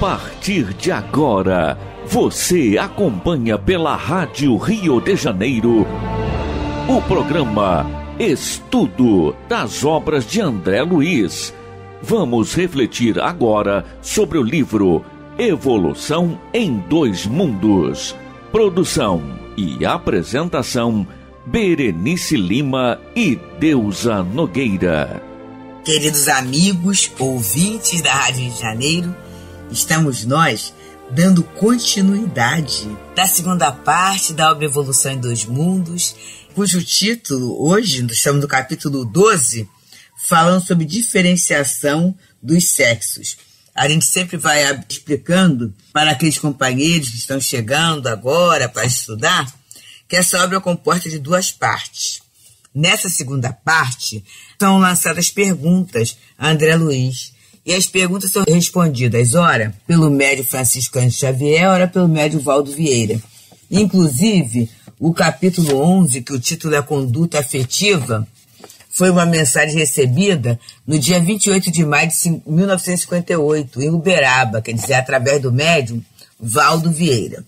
partir de agora, você acompanha pela Rádio Rio de Janeiro o programa Estudo das Obras de André Luiz. Vamos refletir agora sobre o livro Evolução em Dois Mundos. Produção e apresentação, Berenice Lima e Deuza Nogueira. Queridos amigos, ouvintes da Rádio Rio de Janeiro, estamos nós dando continuidade da segunda parte da obra Evolução em Dois Mundos, cujo título hoje, estamos no capítulo 12, falando sobre diferenciação dos sexos. A gente sempre vai explicando para aqueles companheiros que estão chegando agora para estudar que essa obra é composta de duas partes. Nessa segunda parte, são lançadas perguntas a André Luiz. E as perguntas são respondidas, ora, pelo médium Francisco Cândido Xavier, ora, pelo médium Waldo Vieira. Inclusive, o capítulo 11, que o título é Conduta Afetiva, foi uma mensagem recebida no dia 28 de maio de 1958, em Uberaba, quer dizer, através do médium Waldo Vieira.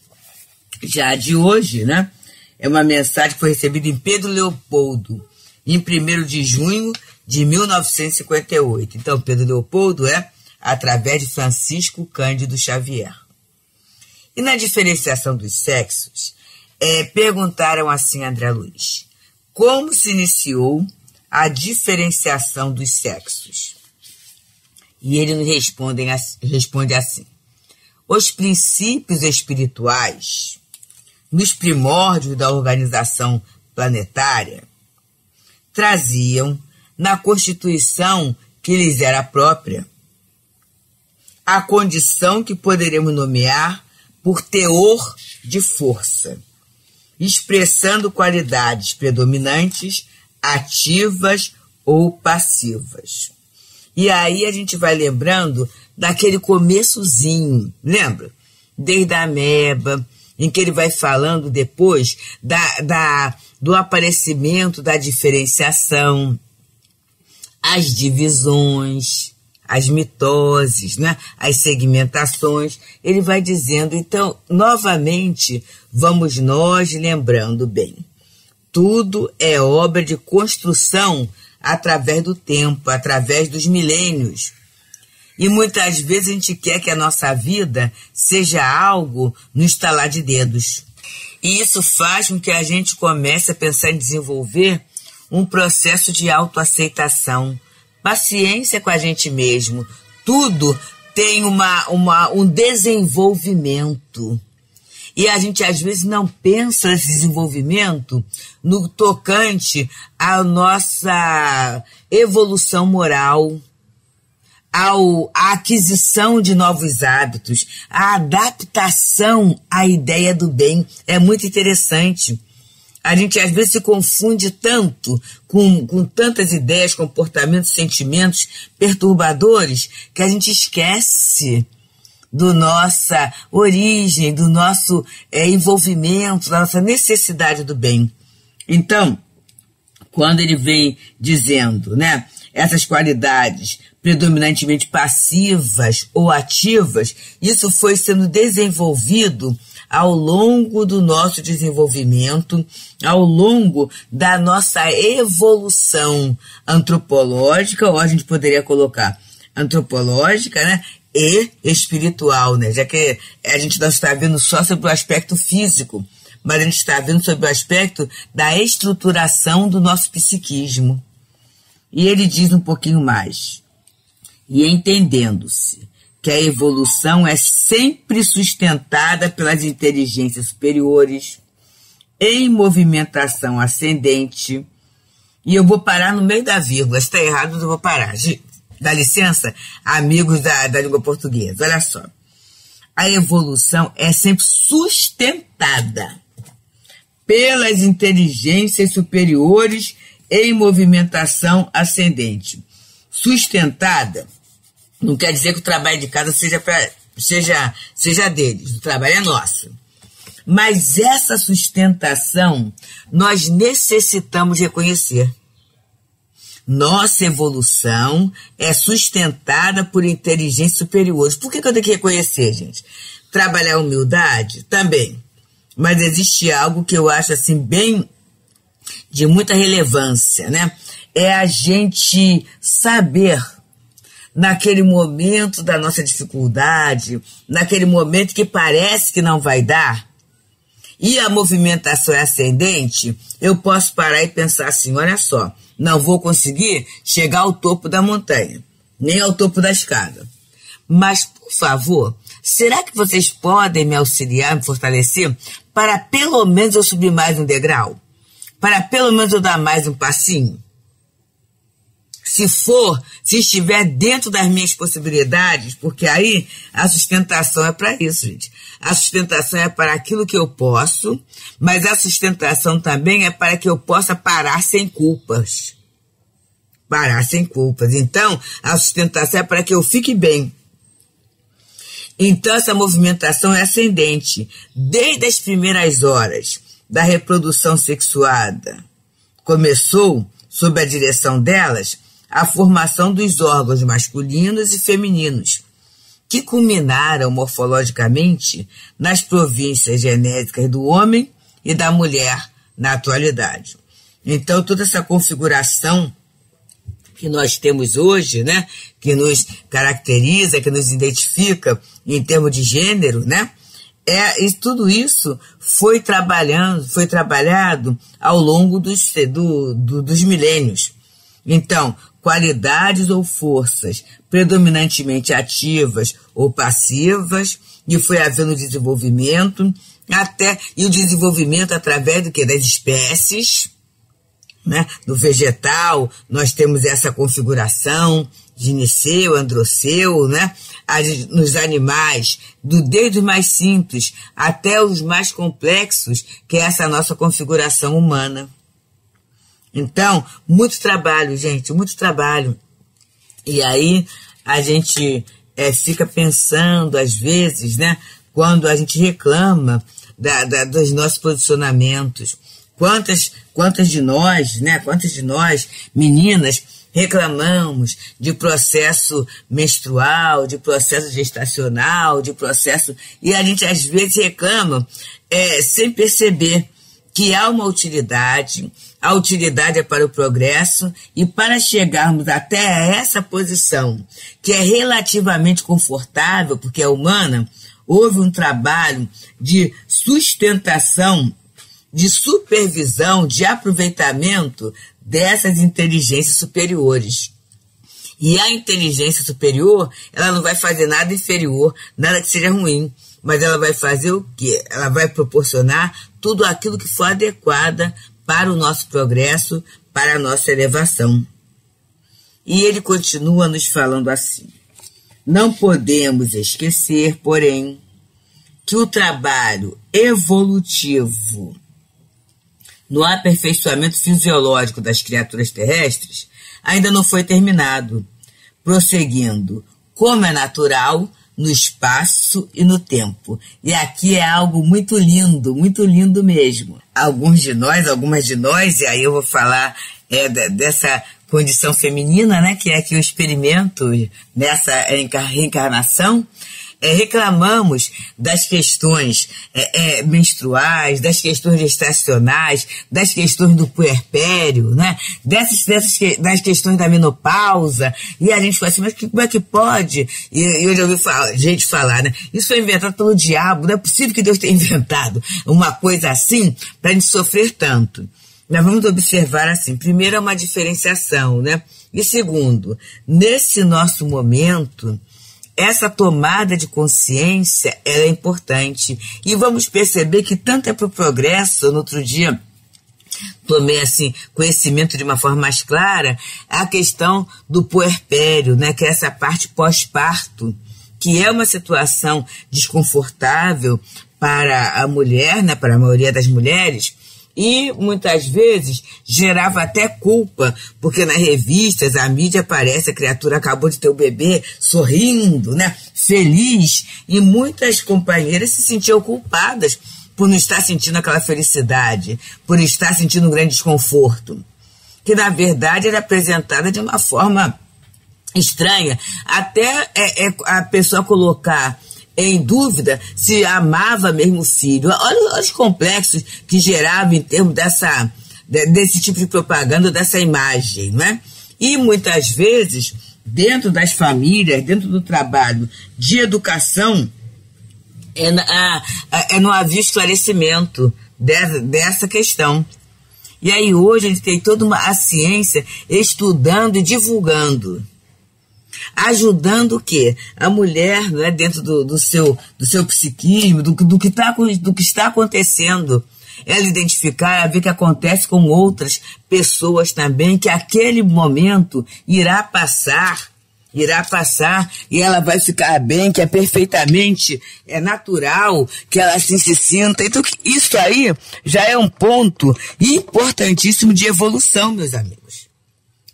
Já de hoje, né? É uma mensagem que foi recebida em Pedro Leopoldo, em 1º de junho de 1958. Então, Pedro Leopoldo é através de Francisco Cândido Xavier. E na diferenciação dos sexos, perguntaram assim a André Luiz, como se iniciou a diferenciação dos sexos? E ele responde assim, os princípios espirituais, nos primórdios da organização planetária, traziam, na constituição que lhes era própria, a condição que poderemos nomear por teor de força, expressando qualidades predominantes, ativas ou passivas. E aí a gente vai lembrando daquele começozinho, lembra? Desde a ameba, em que ele vai falando depois do aparecimento da diferenciação, as divisões, as mitoses, né? As segmentações. Ele vai dizendo, então, novamente, vamos nós lembrando bem. Tudo é obra de construção através do tempo, através dos milênios. E muitas vezes a gente quer que a nossa vida seja algo no estalar de dedos. E isso faz com que a gente comece a pensar em desenvolver um processo de autoaceitação, paciência com a gente mesmo. Tudo tem um desenvolvimento. E a gente às vezes não pensa nesse desenvolvimento no tocante à nossa evolução moral, à aquisição de novos hábitos, à adaptação à ideia do bem. É muito interessante. A gente às vezes se confunde tanto com tantas ideias, comportamentos, sentimentos perturbadores que a gente esquece da nossa origem, do nosso envolvimento, da nossa necessidade do bem. Então, quando ele vem dizendo, né, essas qualidades predominantemente passivas ou ativas, isso foi sendo desenvolvido ao longo do nosso desenvolvimento, ao longo da nossa evolução antropológica, ou a gente poderia colocar antropológica, né, e espiritual, né, já que a gente não está vendo só sobre o aspecto físico, mas a gente está vendo sobre o aspecto da estruturação do nosso psiquismo. E ele diz um pouquinho mais, e entendendo-se que a evolução é sempre sustentada pelas inteligências superiores, em movimentação ascendente. E eu vou parar no meio da vírgula, se está errado, eu vou parar. Dá licença, amigos da língua portuguesa, olha só. A evolução é sempre sustentada pelas inteligências superiores em movimentação ascendente. Sustentada não quer dizer que o trabalho de casa seja deles, o trabalho é nosso. Mas essa sustentação nós necessitamos reconhecer. Nossa evolução é sustentada por inteligências superiores. Por que eu tenho que reconhecer, gente? Trabalhar a humildade? Também. Mas existe algo que eu acho assim bem de muita relevância, né? É a gente saber, naquele momento da nossa dificuldade, naquele momento que parece que não vai dar, e a movimentação é ascendente, eu posso parar e pensar assim, olha só, não vou conseguir chegar ao topo da montanha, nem ao topo da escada. Mas, por favor, será que vocês podem me auxiliar, me fortalecer, para pelo menos eu subir mais um degrau? Para pelo menos eu dar mais um passinho? Se estiver dentro das minhas possibilidades, porque aí a sustentação é para isso, gente. A sustentação é para aquilo que eu posso, mas a sustentação também é para que eu possa parar sem culpas. Parar sem culpas. Então, a sustentação é para que eu fique bem. Então, essa movimentação é ascendente. Desde as primeiras horas da reprodução sexuada, começou, sob a direção delas, a formação dos órgãos masculinos e femininos, que culminaram morfologicamente nas províncias genéticas do homem e da mulher na atualidade. Então, toda essa configuração que nós temos hoje, né, que nos caracteriza, que nos identifica em termos de gênero, né, e tudo isso foi trabalhado ao longo dos milênios. Então, qualidades ou forças predominantemente ativas ou passivas, e foi havendo desenvolvimento, e o desenvolvimento através do quê? Das espécies, né? No vegetal, nós temos essa configuração, gineceu, androceu, né? Nos animais, desde os mais simples até os mais complexos, que é essa nossa configuração humana. Então, muito trabalho, gente, muito trabalho. E aí a gente fica pensando, às vezes, né, quando a gente reclama dos nossos posicionamentos. Quantas de nós, meninas, reclamamos de processo menstrual, de processo gestacional, de processo... E a gente, às vezes, reclama sem perceber que há uma utilidade. A utilidade é para o progresso, e para chegarmos até essa posição, que é relativamente confortável, porque é humana, houve um trabalho de sustentação, de supervisão, de aproveitamento dessas inteligências superiores. E a inteligência superior, ela não vai fazer nada inferior, nada que seja ruim. Mas ela vai fazer o quê? Ela vai proporcionar tudo aquilo que for adequada para o nosso progresso, para a nossa elevação. E ele continua nos falando assim: não podemos esquecer, porém, que o trabalho evolutivo no aperfeiçoamento fisiológico das criaturas terrestres ainda não foi terminado, prosseguindo, como é natural, no espaço e no tempo. E aqui é algo muito lindo mesmo. Algumas de nós, e aí eu vou falar dessa condição feminina, né, que é que eu experimento nessa reencarnação, reclamamos das questões menstruais, das questões gestacionais, das questões do puerpério, né? Das questões da menopausa, e a gente fala assim, mas como é que pode? E eu já ouvi gente falar, né? Isso foi inventado pelo diabo, não é possível que Deus tenha inventado uma coisa assim para a gente sofrer tanto. Nós vamos observar assim, primeiro é uma diferenciação, né? E segundo, nesse nosso momento, essa tomada de consciência é importante. E vamos perceber que tanto é para o progresso. No outro dia, tomei assim, conhecimento de uma forma mais clara, a questão do puerpério, né, que é essa parte pós-parto, que é uma situação desconfortável para a mulher, né, para a maioria das mulheres, e muitas vezes gerava até culpa, porque nas revistas, a mídia aparece, a criatura acabou de ter o bebê, sorrindo, né, feliz, e muitas companheiras se sentiam culpadas por não estar sentindo aquela felicidade, por estar sentindo um grande desconforto. que na verdade era apresentada de uma forma estranha. Até a pessoa colocar em dúvida se amava mesmo o filho. Olha os complexos que gerava em termos desse tipo de propaganda, dessa imagem, né? E muitas vezes, dentro das famílias, dentro do trabalho de educação, não havia esclarecimento dessa questão. E aí hoje a gente tem toda a ciência estudando e divulgando, ajudando o quê? A mulher, né, dentro do seu psiquismo, do que está acontecendo, ela identificar, ela ver que acontece com outras pessoas também, que aquele momento irá passar e ela vai ficar bem, que é perfeitamente natural que ela assim se sinta. Então isso aí já é um ponto importantíssimo de evolução, meus amigos,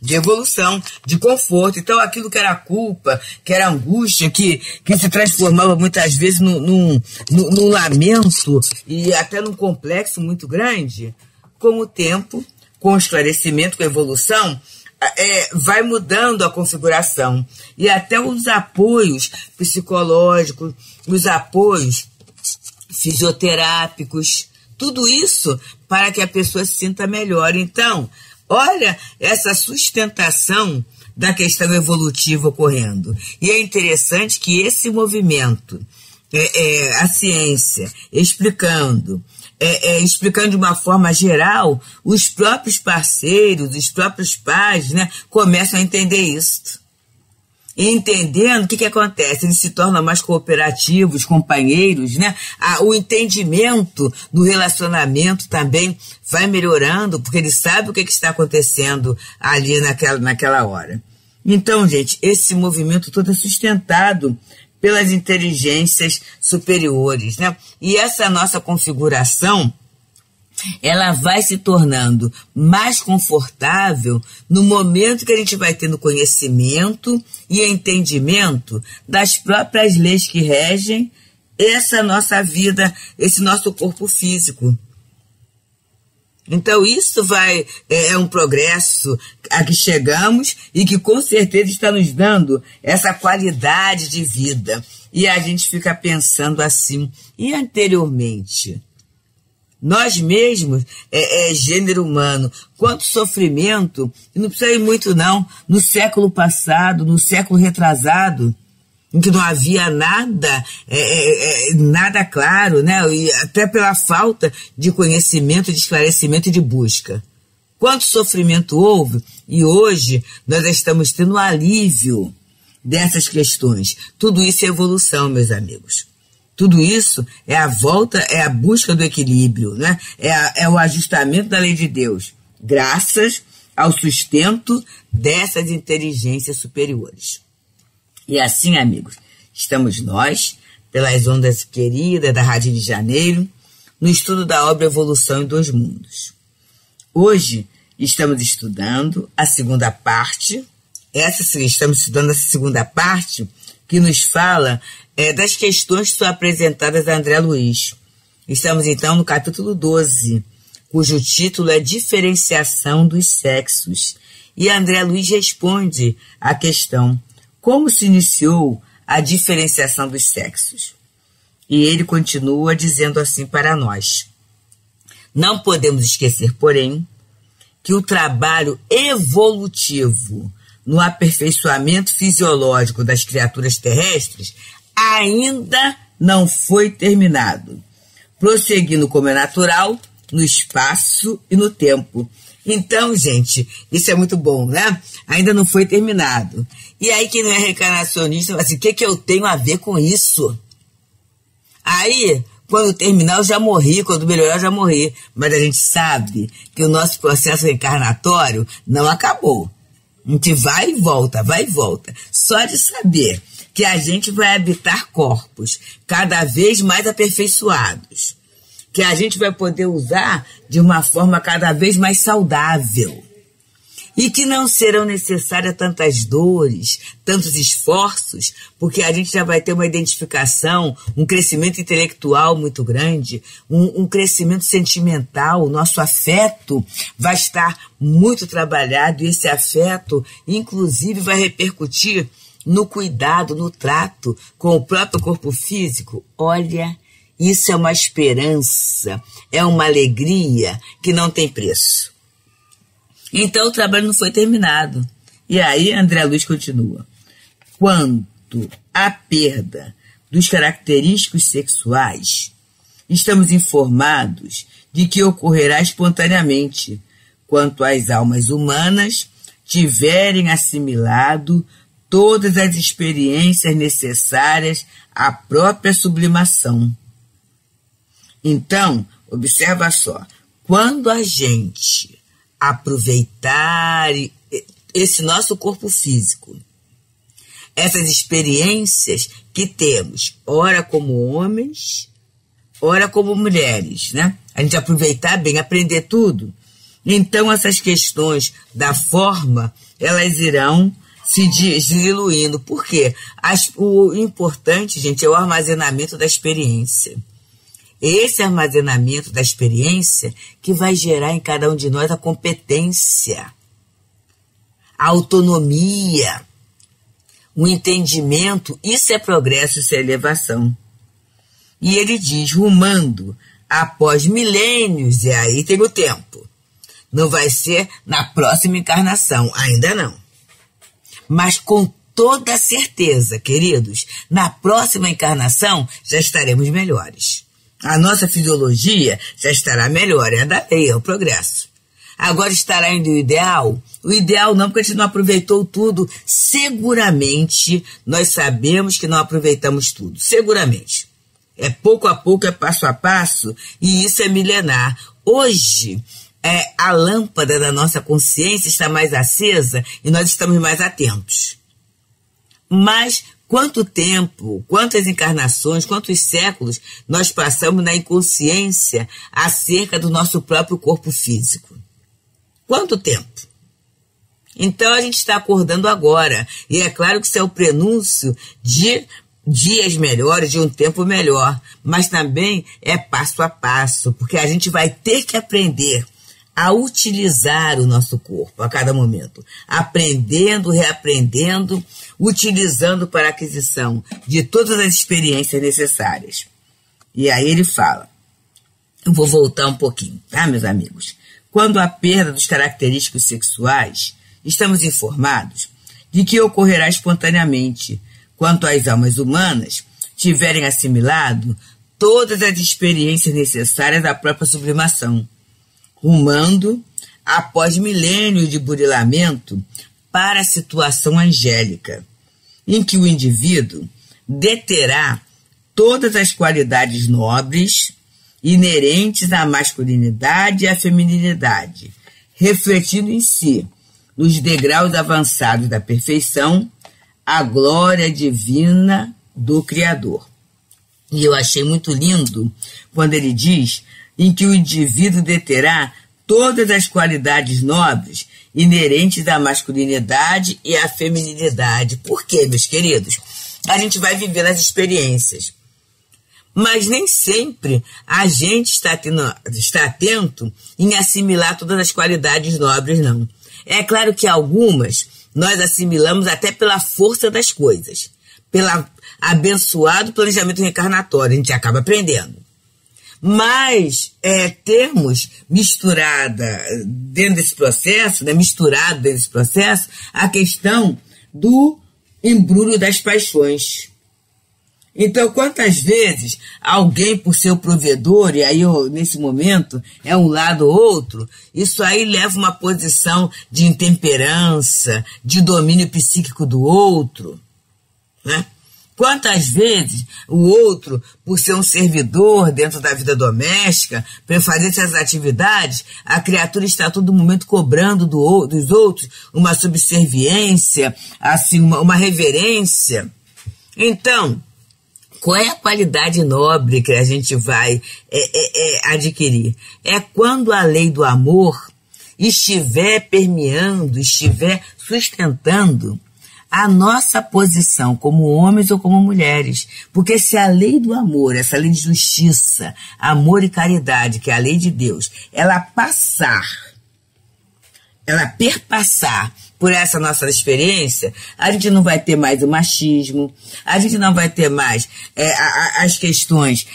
de evolução, de conforto. Então aquilo que era culpa, que era angústia, que se transformava muitas vezes num lamento e até num complexo muito grande, com o tempo, com o esclarecimento, com a evolução, vai mudando a configuração. E até os apoios psicológicos, os apoios fisioterápicos, tudo isso para que a pessoa se sinta melhor. Então, olha essa sustentação da questão evolutiva ocorrendo. E é interessante que esse movimento, a ciência explicando, explicando de uma forma geral, os próprios parceiros, os próprios pais, né, começam a entender isso. E entendendo, o que acontece? Eles se tornam mais cooperativos, companheiros, né? O entendimento do relacionamento também vai melhorando, porque ele sabe o que está acontecendo ali naquela hora. Então, gente, esse movimento todo é sustentado pelas inteligências superiores, né? E essa nossa configuração, ela vai se tornando mais confortável no momento que a gente vai tendo conhecimento e entendimento das próprias leis que regem essa nossa vida, esse nosso corpo físico. Então isso é um progresso a que chegamos e que com certeza está nos dando essa qualidade de vida. E a gente fica pensando assim, e anteriormente? Nós mesmos, gênero humano, quanto sofrimento, e não precisa ir muito não, no século passado, no século retrasado, em que não havia nada, nada claro, né? E até pela falta de conhecimento, de esclarecimento e de busca. Quanto sofrimento houve, e hoje nós estamos tendo um alívio dessas questões. Tudo isso é evolução, meus amigos. Tudo isso é a volta, é a busca do equilíbrio, né? É o ajustamento da lei de Deus, graças ao sustento dessas inteligências superiores. E assim, amigos, estamos nós, pelas ondas queridas da Rádio Rio de Janeiro, no estudo da obra Evolução em Dois Mundos. Hoje estamos estudando a segunda parte, que nos fala das questões que são apresentadas a André Luiz. Estamos então no capítulo 12, cujo título é Diferenciação dos Sexos. E André Luiz responde à questão: como se iniciou a diferenciação dos sexos? E ele continua dizendo assim para nós: não podemos esquecer, porém, que o trabalho evolutivo no aperfeiçoamento fisiológico das criaturas terrestres ainda não foi terminado, prosseguindo como é natural no espaço e no tempo. Então, gente, isso é muito bom, né? Ainda não foi terminado. E aí quem não é reencarnacionista fala assim, o que eu tenho a ver com isso? Aí, quando terminar eu já morri, quando melhorar eu já morri. Mas a gente sabe que o nosso processo reencarnatório não acabou. A gente vai e volta, vai e volta. Só de saber que a gente vai habitar corpos cada vez mais aperfeiçoados, que a gente vai poder usar de uma forma cada vez mais saudável, e que não serão necessárias tantas dores, tantos esforços, porque a gente já vai ter uma identificação, um crescimento intelectual muito grande, um crescimento sentimental, o nosso afeto vai estar muito trabalhado e esse afeto, inclusive, vai repercutir no cuidado, no trato com o próprio corpo físico. Olha, isso é uma esperança, é uma alegria que não tem preço. Então o trabalho não foi terminado. E aí André Luiz continua. Quanto à perda dos característicos sexuais, estamos informados de que ocorrerá espontaneamente, quanto às almas humanas tiverem assimilado todas as experiências necessárias à própria sublimação. Então, observa só, quando a gente aproveitar esse nosso corpo físico, essas experiências que temos, ora como homens, ora como mulheres, né? A gente aproveitar bem, aprender tudo. Então, essas questões da forma, elas irão se diluindo. Por quê? O importante, gente, é o armazenamento da experiência. Esse armazenamento da experiência que vai gerar em cada um de nós a competência, a autonomia, o entendimento. Isso é progresso, isso é elevação. E ele diz, rumando após milênios, e aí tem o tempo. Não vai ser na próxima encarnação, ainda não. Mas com toda certeza, queridos, na próxima encarnação já estaremos melhores. A nossa fisiologia já estará melhor, é da lei, é o progresso. Agora estará indo o ideal? O ideal não, porque a gente não aproveitou tudo. Seguramente nós sabemos que não aproveitamos tudo, seguramente. É pouco a pouco, é passo a passo, e isso é milenar. Hoje, a lâmpada da nossa consciência está mais acesa e nós estamos mais atentos. Mas quanto tempo, quantas encarnações, quantos séculos nós passamos na inconsciência acerca do nosso próprio corpo físico? Quanto tempo? Então a gente está acordando agora. E é claro que isso é o prenúncio de dias melhores, de um tempo melhor. Mas também é passo a passo, porque a gente vai ter que aprender a utilizar o nosso corpo a cada momento, aprendendo, reaprendendo, utilizando para a aquisição de todas as experiências necessárias. E aí ele fala, eu vou voltar um pouquinho, tá, meus amigos? Quando a perda dos característicos sexuais, estamos informados de que ocorrerá espontaneamente, quanto as almas humanas tiverem assimilado todas as experiências necessárias à própria sublimação, rumando após milênios de burilamento para a situação angélica, em que o indivíduo deterá todas as qualidades nobres inerentes à masculinidade e à feminilidade, refletindo em si, nos degraus avançados da perfeição, a glória divina do Criador. E eu achei muito lindo quando ele diz em que o indivíduo deterá todas as qualidades nobres inerentes à masculinidade e à feminilidade. Por quê, meus queridos? A gente vai vivendo as experiências, mas nem sempre a gente está atento em assimilar todas as qualidades nobres, não. É claro que algumas nós assimilamos até pela força das coisas, pelo abençoado planejamento reencarnatório, a gente acaba aprendendo. Mas temos misturado dentro desse processo, a questão do embrulho das paixões. Então, quantas vezes alguém, por ser o provedor, e aí nesse momento é um lado ou outro, isso aí leva uma posição de intemperança, de domínio psíquico do outro, né? Quantas vezes o outro, por ser um servidor dentro da vida doméstica, para fazer essas atividades, a criatura está a todo momento cobrando dos outros uma subserviência, assim, uma reverência. Então, qual é a qualidade nobre que a gente vai adquirir? É quando a lei do amor estiver permeando, estiver sustentando a nossa posição como homens ou como mulheres. Porque se a lei do amor, essa lei de justiça, amor e caridade, que é a lei de Deus, ela passar, ela perpassar por essa nossa experiência, a gente não vai ter mais o machismo, a gente não vai ter mais as questões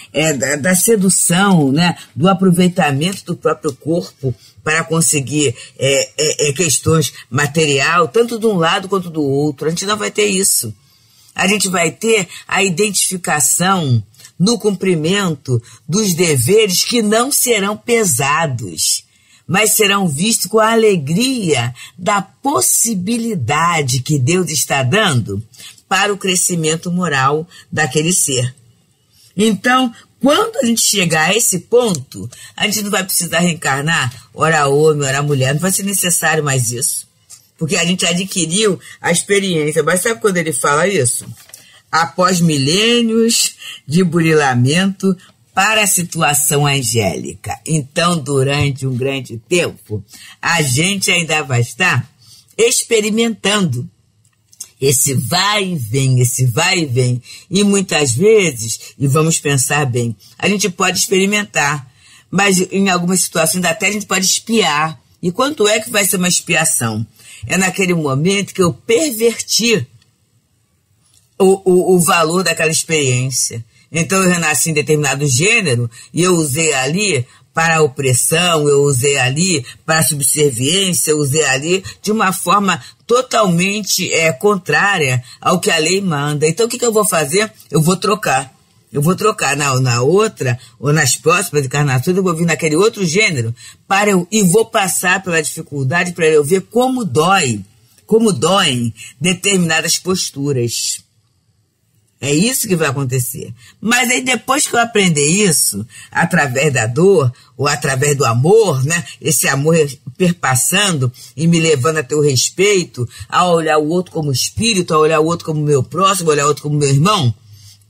da sedução, né, do aproveitamento do próprio corpo para conseguir questões material, tanto de um lado quanto do outro. A gente não vai ter isso. A gente vai ter a identificação no cumprimento dos deveres que não serão pesados, mas serão vistos com a alegria da possibilidade que Deus está dando para o crescimento moral daquele ser. Então, quando a gente chegar a esse ponto, a gente não vai precisar reencarnar, ora homem, ora mulher, não vai ser necessário mais isso. Porque a gente adquiriu a experiência. Mas sabe quando ele fala isso? Após milênios de burilamento para a situação angélica. Então, durante um grande tempo, a gente ainda vai estar experimentando esse vai e vem, esse vai e vem. E muitas vezes, e vamos pensar bem, a gente pode experimentar, mas em algumas situações até a gente pode espiar. E quanto é que vai ser uma expiação? É naquele momento que eu perverti o valor daquela experiência. Então eu renasci em determinado gênero e eu usei ali para a opressão, eu usei ali para a subserviência, eu usei ali de uma forma totalmente contrária ao que a lei manda. Então o que eu vou fazer? Eu vou trocar. Eu vou trocar na outra ou nas próximas encarnações, eu vou vir naquele outro gênero e vou passar pela dificuldade para eu ver como doem determinadas posturas. É isso que vai acontecer. Mas aí depois que eu aprender isso, através da dor ou através do amor, né? Esse amor perpassando e me levando a ter o respeito, a olhar o outro como espírito, a olhar o outro como meu próximo, a olhar o outro como meu irmão.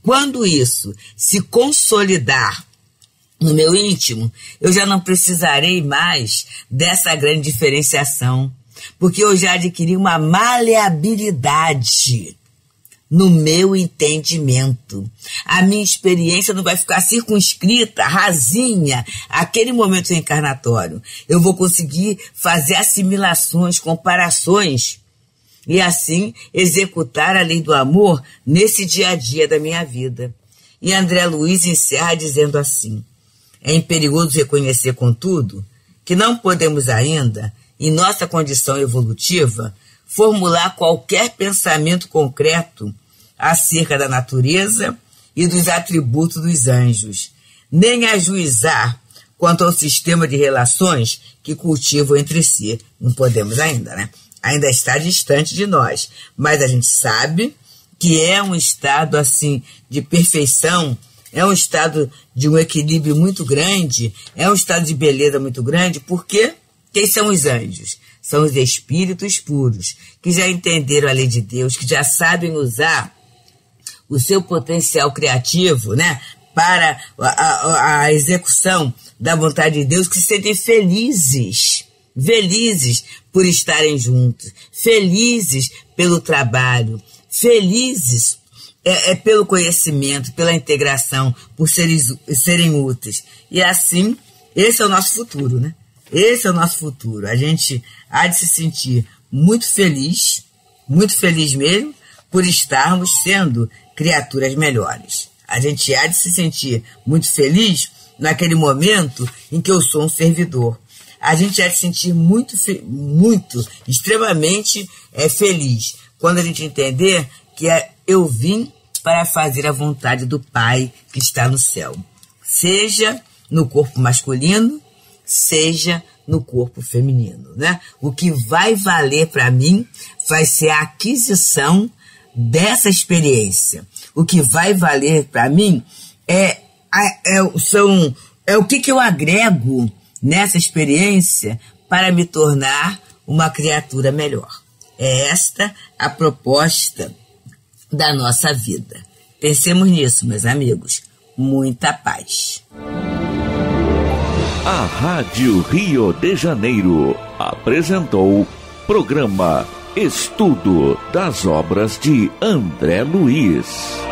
Quando isso se consolidar no meu íntimo, eu já não precisarei mais dessa grande diferenciação, porque eu já adquiri uma maleabilidade no meu entendimento. A minha experiência não vai ficar circunscrita, rasinha, àquele momento reencarnatório. Eu vou conseguir fazer assimilações, comparações e assim executar a lei do amor nesse dia a dia da minha vida. E André Luiz encerra dizendo assim: é imperioso reconhecer, contudo, que não podemos ainda, em nossa condição evolutiva, formular qualquer pensamento concreto acerca da natureza e dos atributos dos anjos, nem ajuizar quanto ao sistema de relações que cultivam entre si. Não podemos ainda, né? Ainda está distante de nós, mas a gente sabe que é um estado assim de perfeição, é um estado de um equilíbrio muito grande, é um estado de beleza muito grande, porque quem são os anjos? São os espíritos puros, que já entenderam a lei de Deus, que já sabem usar o seu potencial criativo, né, para a execução da vontade de Deus, que se sentem felizes por estarem juntos, felizes pelo trabalho, felizes pelo conhecimento, pela integração, por serem úteis. E assim, esse é o nosso futuro, né? Esse é o nosso futuro. A gente há de se sentir muito feliz mesmo, por estarmos sendo criaturas melhores. A gente há de se sentir muito feliz naquele momento em que eu sou um servidor. A gente há de se sentir extremamente feliz, quando a gente entender que eu vim para fazer a vontade do Pai que está no céu, seja no corpo masculino, seja no corpo feminino, né? O que vai valer para mim vai ser a aquisição dessa experiência. O que vai valer para mim é o que eu agrego nessa experiência para me tornar uma criatura melhor. É esta a proposta da nossa vida. Pensemos nisso, meus amigos. Muita paz. A Rádio Rio de Janeiro apresentou o programa Estudo das Obras de André Luiz.